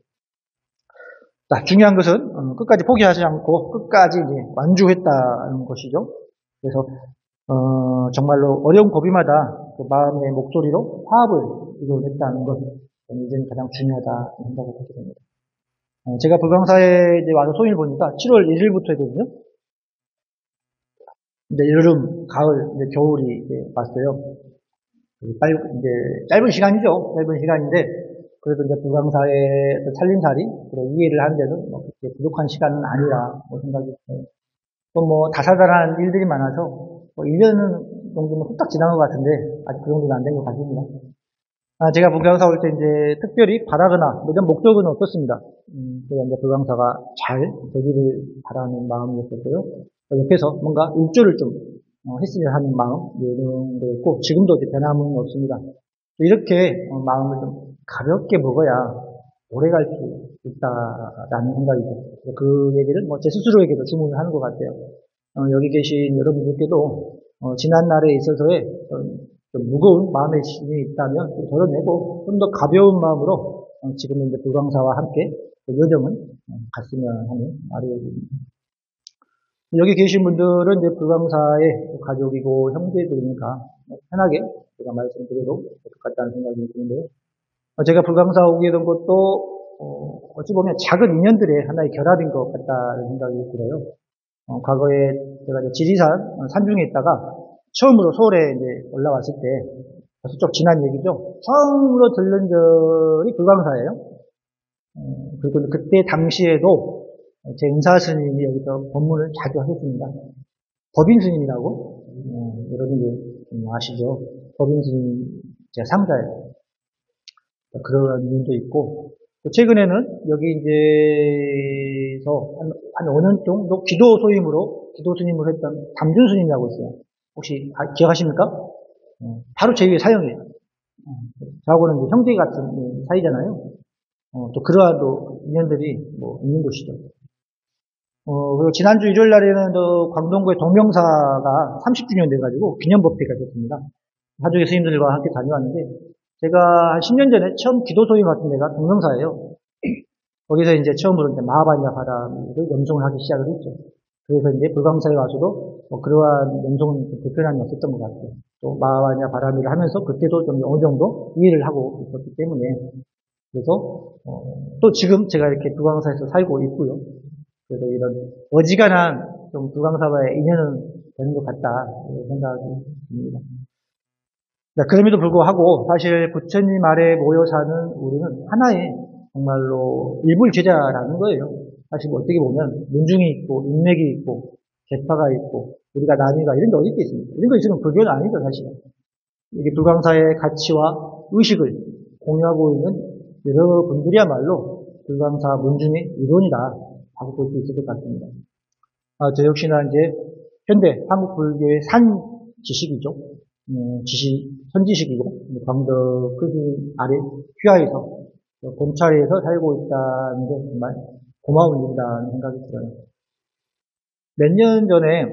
중요한 것은 끝까지 포기하지 않고 끝까지 완주했다는 것이죠. 그래서 정말로 어려운 고비마다 그 마음의 목소리로 화합을 이루어냈다는 것, 이제는 가장 중요하다 생각을 하게 됩니다. 제가 불광사에 와서 소인을 보니까 7월 1일부터거든요. 이제 여름, 가을, 이제 겨울이 이제 왔어요. 빨리, 이제 짧은 시간이죠. 짧은 시간인데, 그래도 이제 불광사의 살림살이, 그런 이해를 하는 데는 뭐 그렇게 부족한 시간은 아니라, 뭐 생각이 있어요. 또 뭐 다사다난 일들이 많아서, 뭐 1년 정도면 후딱 지난 것 같은데, 아직 그 정도는 안 된 것 같습니다. 아, 제가 불광사 올 때 이제 특별히 바라거나, 이런 목적은 없었습니다. 제가 이제 불광사가 잘 되기를 바라는 마음이었었고요. 옆에서 뭔가 일조를 좀 했으면 하는 마음, 이런 거였고, 지금도 이제 변함은 없습니다. 이렇게 마음을 좀 가볍게 먹어야 오래 갈 수 있다라는 생각이 들어요. 그 얘기를 뭐 제 스스로에게도 주문을 하는 것 같아요. 여기 계신 여러분들께도 지난 날에 있어서의 좀 무거운 마음의 짐이 있다면 좀 덜어내고 좀 더 가벼운 마음으로 지금 이제 불광사와 함께 여정은 갔으면 하는 아뢰입니다. 여기 계신 분들은 이제 불광사의 가족이고 형제들이니까 편하게 제가 말씀드리도록 같다는 생각이 드는데요. 제가 불광사 오게 된 것도 어찌 보면 작은 인연들의 하나의 결합인 것 같다는 생각이 들어요. 과거에 제가 이제 지리산 산중에 있다가 처음으로 서울에 이제 올라왔을 때, 벌써 좀 지난 얘기죠. 처음으로 들른 절이 불광사예요. 그리고 그때 당시에도 제 은사 스님이 여기서 법문을 자주 하셨습니다. 법인 스님이라고, 여러분들 아시죠? 법인 스님 제 3자예요. 그런 분도 있고, 최근에는 여기 이제서 한 5년 정도 기도 소임으로 기도 스님을 했던 담준 스님이라고 있어요. 혹시 기억하십니까? 바로 제 위에 사형이에요. 저하고는 이제 형제 같은 사이잖아요. 또 그러한 또 인연들이 뭐 있는 곳이죠. 그리고 지난주 일요일 날에는 또 광동구의 동명사가 30주년 돼가지고 기념법회가 됐습니다. 가족의 스님들과 함께 다녀왔는데 제가 한 10년 전에 처음 기도소임 같은 데가 동명사예요. 거기서 이제 처음으로 이제 마하바냐 바람을 염송을 하기 시작을 했죠. 그래서 이제 불광사에 와서도 뭐 그러한 염송은 불편함이 없었던 것 같아요. 또 마하바냐 바람을 하면서 그때도 좀 어느 정도 이해를 하고 있었기 때문에 그래서 또 지금 제가 이렇게 불광사에서 살고 있고요. 그래서 이런 어지간한 좀 불광사와의 인연은 되는 것 같다 생각이 듭니다. 그럼에도 불구하고 사실 부처님 아래 모여 사는 우리는 하나의 정말로 일불제자라는 거예요. 사실 어떻게 보면 문중이 있고 인맥이 있고 계파가 있고 우리가 나뉘가 이런 게 어디 있겠습니까? 이런 거 있으면 불교는 아니죠 사실은. 이게 불광사의 가치와 의식을 공유하고 있는 여러분들이야말로 불광사 문중의 일원이다 라고 볼 수 있을 것 같습니다. 저 역시나 이제 현대 한국 불교의 산 지식이죠. 선지식이고, 광덕 크기 아래 휘하에서, 곰찰에서 살고 있다는 게 정말 고마운 일이라는 생각이 들어요. 몇 년 전에,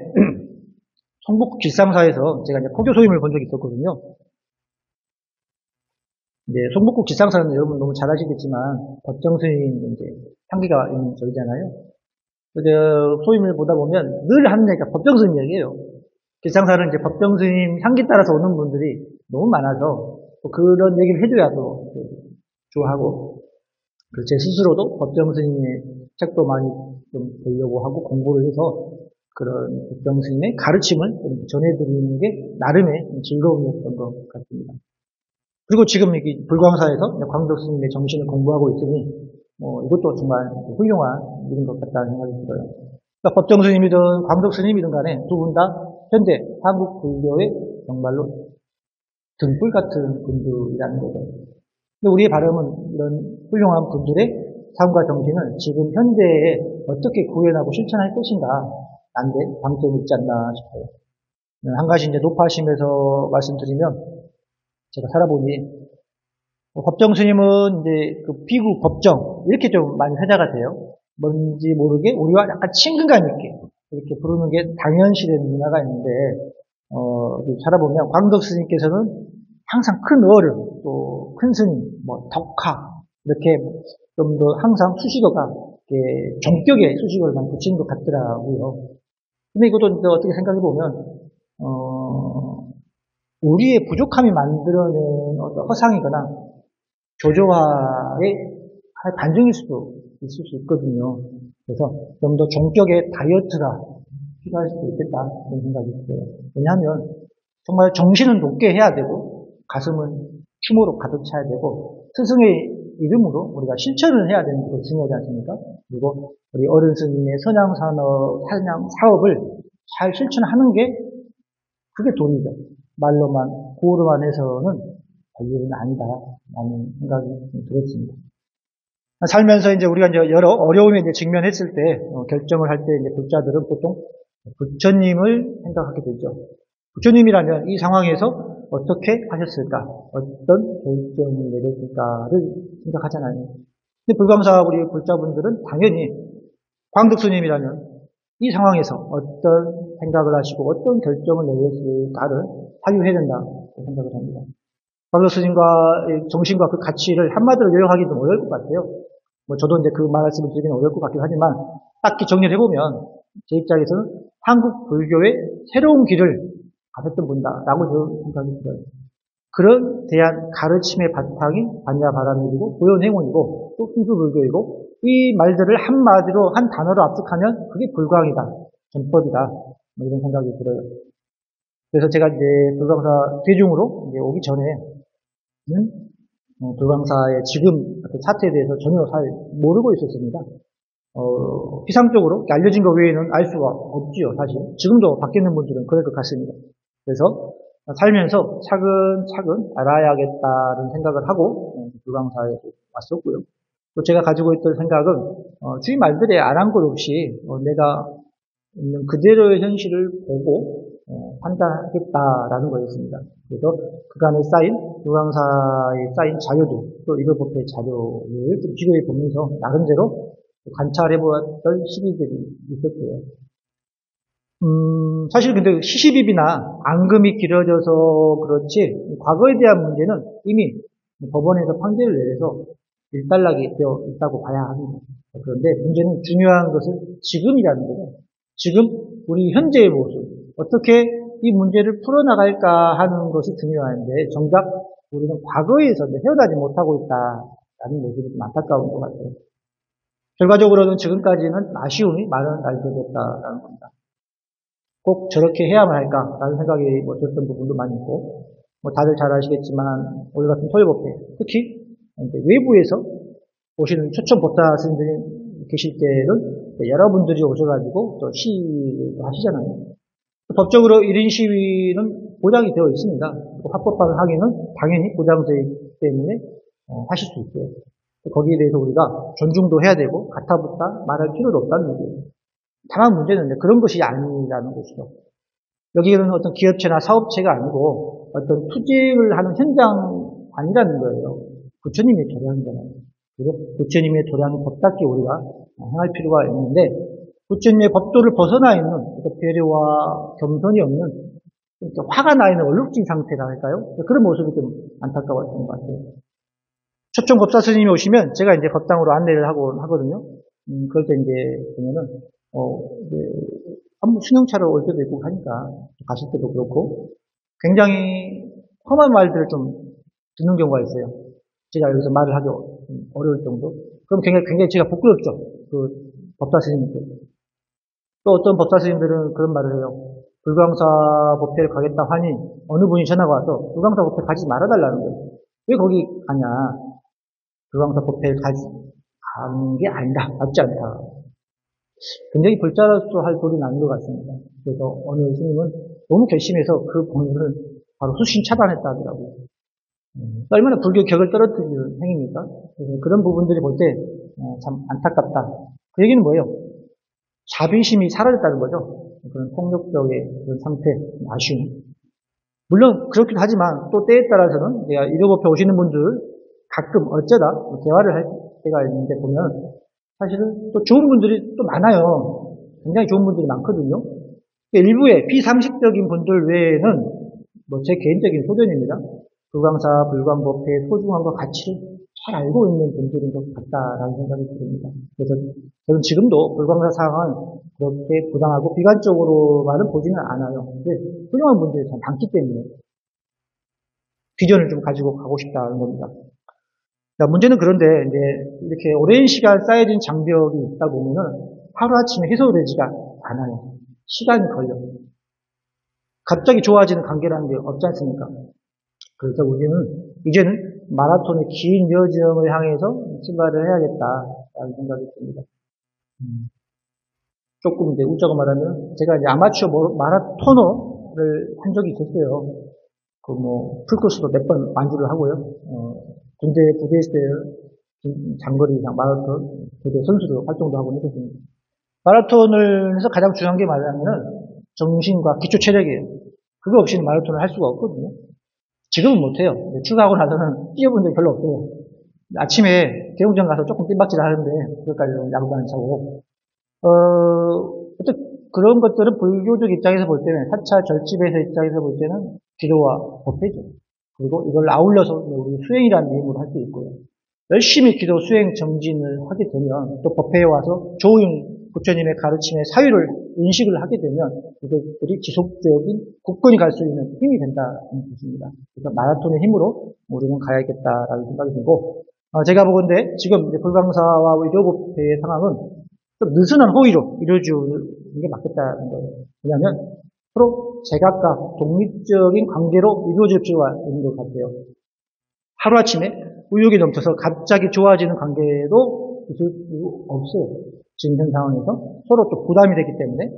성북 길상사에서 제가 이제 포교소임을 본 적이 있었거든요. 이제, 성북구 길상사는 여러분 너무 잘 아시겠지만, 법정스님 이제, 향기가 있는 절이잖아요. 그래서 소임을 보다 보면 늘 하는 얘기가 법정스님 얘기예요. 길상사는 이제 법정스님 향기 따라서 오는 분들이 너무 많아서 그런 얘기를 해줘야 또 좋아하고 그리고 제 스스로도 법정스님의 책도 많이 좀 보려고 하고 공부를 해서 그런 법정스님의 가르침을 좀 전해드리는 게 나름의 즐거움이었던 것 같습니다. 그리고 지금 여기 불광사에서 광덕스님의 정신을 공부하고 있으니 이것도 정말 훌륭한 일인 것 같다는 생각이 들어요. 그러니까 법정스님이든 광덕스님이든 간에 두 분 다 현대 한국 불교의 정말로 등불 같은 분들이라는 거죠. 근데 우리의 바람은 이런 훌륭한 분들의 삶과 정신을 지금 현대에 어떻게 구현하고 실천할 것인가 난데 방점이 있지 않나 싶어요. 한 가지 이제 높아심에서 말씀드리면 제가 살아보니 법정스님은 이제 그 비구 법정 이렇게 좀 많이 회자가 돼요. 뭔지 모르게 우리와 약간 친근감 있게 이렇게 부르는 게 당연시 되는 문화가 있는데, 살아보면, 광덕 스님께서는 항상 큰 어른, 또 큰 스님, 뭐, 덕학, 이렇게 좀 더 항상 수식어가, 이렇게 정격의 수식어를 많이 붙이는 것 같더라고요. 근데 이것도 어떻게 생각해보면, 우리의 부족함이 만들어낸 어떤 허상이거나 교조화의 반증일 수도 있을 수 있거든요. 그래서 좀 더 종격의 다이어트가 필요할 수도 있겠다, 그런 생각이 들어요. 왜냐하면 정말 정신은 높게 해야 되고 가슴은 추모로 가득 차야 되고 스승의 이름으로 우리가 실천을 해야 되는 게 중요하지 않습니까? 그리고 우리 어른 스님의 선양 사업을 잘 실천하는 게 그게 돈이죠. 말로만, 구호로만 해서는 될 일은 아니다, 라는 생각이 들었습니다. 살면서 이제 우리가 이제 여러 어려움에 이제 직면했을 때, 결정을 할 때 이제 불자들은 보통 부처님을 생각하게 되죠. 부처님이라면 이 상황에서 어떻게 하셨을까? 어떤 결정을 내렸을까를 생각하잖아요. 근데 불광사 우리 불자분들은 당연히 광덕스님이라면 이 상황에서 어떤 생각을 하시고 어떤 결정을 내렸을까를 사유해야 된다고 생각을 합니다. 광덕스님과의 정신과 그 가치를 한마디로 요약하기는 어려울 것 같아요. 뭐 저도 이제 그 말씀을 드리기는 어려울 것 같긴 하지만 딱히 정리를 해보면 제 입장에서는 한국 불교의 새로운 길을 가셨던 분다라고 저는 생각이 들어요. 그런 대한 가르침의 바탕이 반야바라밀이고 고현행원이고 또 순수불교이고 이 말들을 한마디로 한 단어로 압축하면 그게 불광이다, 전법이다, 이런 생각이 들어요. 그래서 제가 이제 불광사 대중으로 이제 오기 전에는 불광사의 지금 사태에 대해서 전혀 잘 모르고 있었습니다. 피상적으로 알려진 것 외에는 알 수가 없지요, 사실. 지금도 바뀌는 분들은 그럴 것 같습니다. 그래서 살면서 차근차근 알아야겠다는 생각을 하고 불광사에 왔었고요. 또 제가 가지고 있던 생각은 주위 말들에 안 한 것 없이 내가 있는 그대로의 현실을 보고 판단하겠다라는 거였습니다. 그래서 그간에 쌓인 불광사에 쌓인 자료도 또 일요법회 자료를 비교해 보면서 나름대로 관찰해보았던 시기들이 있었고요. 사실 근데 시시비비나 앙금이 길어져서 그렇지 과거에 대한 문제는 이미 법원에서 판결을 내려서 일단락이 되어 있다고 봐야 합니다. 그런데 문제는 중요한 것은 지금이라는 거예요. 지금 우리 현재의 모습, 어떻게 이 문제를 풀어나갈까 하는 것이 중요한데 정작 우리는 과거에서 헤어나지 못하고 있다는 모습이 좀 안타까운 것 같아요. 결과적으로는 지금까지는 아쉬움이 많은 날들이었다라는 겁니다. 꼭 저렇게 해야만 할까라는 생각이 들었던 부분도 많이 있고, 다들 잘 아시겠지만 오늘 같은 토요법회, 특히 이제 외부에서 오시는 초청 법사 스님들이 계실 때는 여러분들이 오셔가지고 또 시위를 하시잖아요. 법적으로 1인 시위는 보장이 되어 있습니다. 합법화를 하기는 당연히 보장되기 때문에 하실 수 있어요. 거기에 대해서 우리가 존중도 해야 되고 가타부타 말할 필요도 없다는 얘기예요. 다만 문제는 그런 것이 아니라는 것이죠. 여기는 어떤 기업체나 사업체가 아니고 어떤 투쟁을 하는 현장 아니라는 거예요. 부처님의 도량이잖아요. 그래서 부처님의 도량은 법답게 우리가 행할 필요가 있는데 부처님의 법도를 벗어나 있는 배려와 겸손이 없는 화가 나 있는 얼룩진 상태라 할까요? 그런 모습이 좀 안타까웠던 것 같아요. 초청 법사 스님이 오시면 제가 이제 법당으로 안내를 하고 하거든요. 그럴 때 이제 보면은 이제 승용차로 올 때도 있고 하니까 가실 때도 그렇고 굉장히 험한 말들을 좀 듣는 경우가 있어요. 제가 여기서 말을 하기 어려울 정도. 그럼 굉장히 제가 부끄럽죠, 그 법사 스님들. 또 어떤 법사 스님들은 그런 말을 해요. 불광사 법회를 가겠다 하니 어느 분이 전화가 와서 불광사 법회 가지 말아달라는 거예요. 왜 거기 가냐? 불광사 법회에 가는 게 아니다, 맞지 않다. 굉장히 불자로서 할 도리는 아닌 것 같습니다. 그래서 어느 스님은 너무 결심해서 그 법문을 바로 수신 차단했다 하더라고요. 얼마나 불교 격을 떨어뜨리는 행위입니까? 그래서 그런 부분들이 볼 때 참 안타깝다. 그 얘기는 뭐예요? 자비심이 사라졌다는 거죠. 그런 폭력적인 그런 상태, 아쉬움. 물론 그렇긴 하지만 또 때에 따라서는 내가 일요법회 오시는 분들 가끔 어쩌다 대화를 할 때가 있는데 보면 사실은 또 좋은 분들이 또 많아요. 굉장히 좋은 분들이 많거든요. 일부의 비상식적인 분들 외에는 제 개인적인 소견입니다. 불광사, 불광법회의 소중함과 가치를 잘 알고 있는 분들인 것 같다라는 생각이 듭니다. 그래서 저는 지금도 불광사 상황은 그렇게 부당하고 비관적으로만은 보지는 않아요. 근데 훌륭한 분들이 참 많기 때문에 비전을 좀 가지고 가고 싶다는 겁니다. 자, 문제는 그런데 이제 이렇게 오랜 시간 쌓여진 장벽이 있다 보면은 하루아침에 해소되지가 않아요. 시간이 걸려요. 갑자기 좋아지는 관계라는 게 없지 않습니까? 그래서 우리는 이제는 마라톤의 긴 여정을 향해서 출발을 해야겠다라는 생각이 듭니다. 조금 이제 웃자고 말하면 제가 이제 아마추어 마라토너를 한 적이 있었어요. 그 풀코스도 몇 번 완주를 하고요. 군대 부대 시대에 장거리 이상 마라톤 대회 선수로 활동도 하고 했었습니다. 마라톤을 해서 가장 중요한 게 뭐냐면은 정신과 기초 체력이에요. 그거 없이는 마라톤을 할 수가 없거든요. 지금은 못해요. 출가하고 나서는 뛰어본 적이 별로 없어요. 아침에 대웅전 가서 조금 뜀박질 하는데 그것까지는 야구도 안 차고. 그런 것들은 불교적 입장에서 볼 때는 4차 절집에서 입장에서 볼 때는 기도와 법회죠. 그리고 이걸 아울러서 우리 수행이라는 이름으로 할 수 있고요. 열심히 기도, 수행, 정진을 하게 되면 또 법회에 와서 좋은 부처님의 가르침의 사유를 인식을 하게 되면 이것들이 지속적인 굳건히 갈 수 있는 힘이 된다는 뜻입니다. 그래서 마라톤의 힘으로 우리는 가야겠다라는 생각이 들고 제가 보건대 지금 이제 불광사와 의료법회의 상황은 좀 느슨한 호의로 이루어지는 게 맞겠다는 거예요. 왜냐하면 서로 제각각 독립적인 관계로 이루어질 필요가 있는 것 같아요. 하루아침에 의욕이 넘쳐서 갑자기 좋아지는 관계도 있을 수 없어요. 지금 현 상황에서 서로 또 부담이 되기 때문에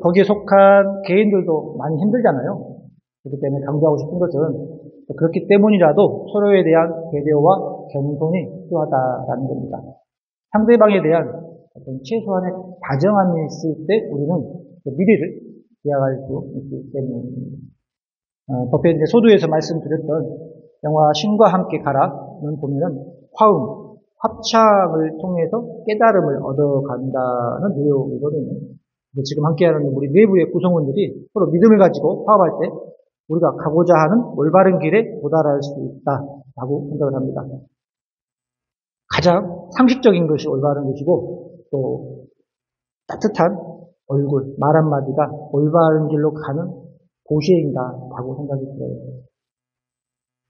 거기에 속한 개인들도 많이 힘들잖아요. 그렇기 때문에 강조하고 싶은 것은 그렇기 때문이라도 서로에 대한 배려와 겸손이 필요하다라는 겁니다. 상대방에 대한 어떤 최소한의 다정함이 있을 때 우리는 그 미래를 기약할 수 있기 때문입니다. 법회에 소두에서 말씀드렸던 영화 신과 함께 가라는 보면은 화음, 합창을 통해서 깨달음을 얻어간다는 내용이거든요. 지금 함께하는 우리 내부의 구성원들이 서로 믿음을 가지고 화합할 때 우리가 가고자 하는 올바른 길에 도달할 수 있다라고 생각을 합니다. 가장 상식적인 것이 올바른 것이고 또 따뜻한 얼굴, 말 한마디가 올바른 길로 가는 고시행이다라고 생각이 들어요.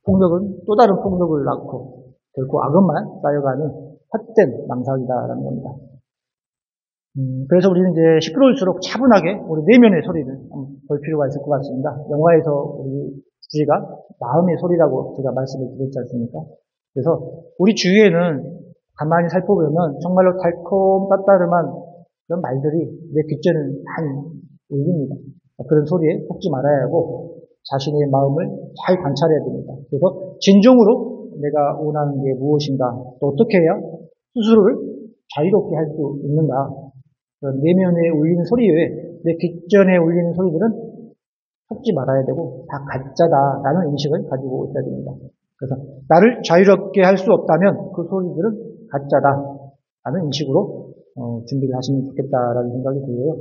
폭력은 또 다른 폭력을 낳고 결코 악업만 쌓여가는 헛된 망상이다라는 겁니다. 그래서 우리는 이제 시끄러울수록 차분하게 우리 내면의 소리를 한번 볼 필요가 있을 것 같습니다. 영화에서 우리 주제가 마음의 소리라고 제가 말씀을 드렸지 않습니까? 그래서 우리 주위에는 가만히 살펴보면 정말로 달콤 따따름한 그런 말들이 내 귓전을 많이 울립니다. 그런 소리에 속지 말아야 하고 자신의 마음을 잘 관찰해야 됩니다. 그래서 진정으로 내가 원하는 게 무엇인가, 또 어떻게 해야 스스로를 자유롭게 할 수 있는가, 그런 내면에 울리는 소리 외에 내 귓전에 울리는 소리들은 속지 말아야 되고 다 가짜다라는 인식을 가지고 있어야 됩니다. 그래서 나를 자유롭게 할 수 없다면 그 소리들은 가짜다라는 인식으로 준비를 하시면 좋겠다라는 생각이 들고요.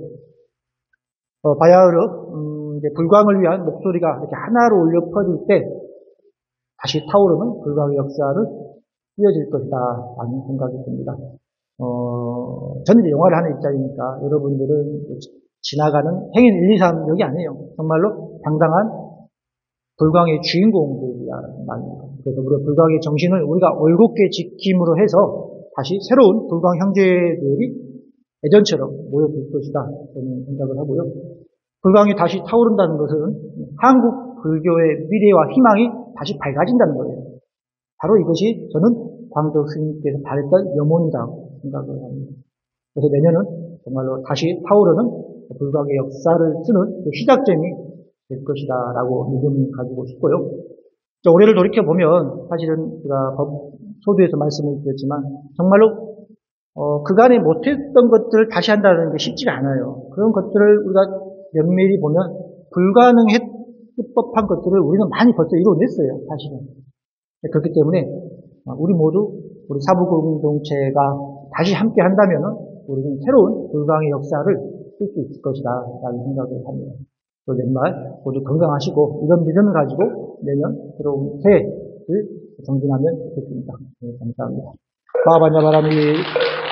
바야흐로 이제 불광을 위한 목소리가 이렇게 하나로 울려 퍼질 때 다시 타오르는 불광의 역사를 이어질 것이다라는 생각이 듭니다. 저는 이제 영화를 하는 입장이니까 여러분들은 지나가는 행인 1, 2, 3역이 아니에요. 정말로 당당한 불광의 주인공들이라는 말입니다. 그래서 우리 불광의 정신을 우리가 올곧게 지킴으로 해서 다시 새로운 불광 형제들이 예전처럼 모여들 것이다 저는 생각을 하고요. 불광이 다시 타오른다는 것은 한국 불교의 미래와 희망이 다시 밝아진다는 거예요. 바로 이것이 저는 광덕 스님께서 바랬던 염원이라고 생각을 합니다. 그래서 내년은 정말로 다시 타오르는 불광의 역사를 쓰는 그 시작점이 될 것이다 라고 믿음을 가지고 싶고요. 올해를 돌이켜보면 사실은 제가 소두에서 말씀을 드렸지만 정말로 그간에 못했던 것들을 다시 한다는 게 쉽지가 않아요. 그런 것들을 우리가 면밀히 보면 불가능했법한 것들을 우리는 많이 벌써 이뤄냈어요. 사실은. 그렇기 때문에 우리 모두 우리 사부공동체가 다시 함께 한다면 우리는 새로운 불광의 역사를 쓸 수 있을 것이다 라는 생각을 합니다. 또 옛날 모두 건강하시고 이런 믿음을 가지고 내년 들어온 새해를 정진하면 좋겠습니다. 네, 감사합니다. 마바냐 바람이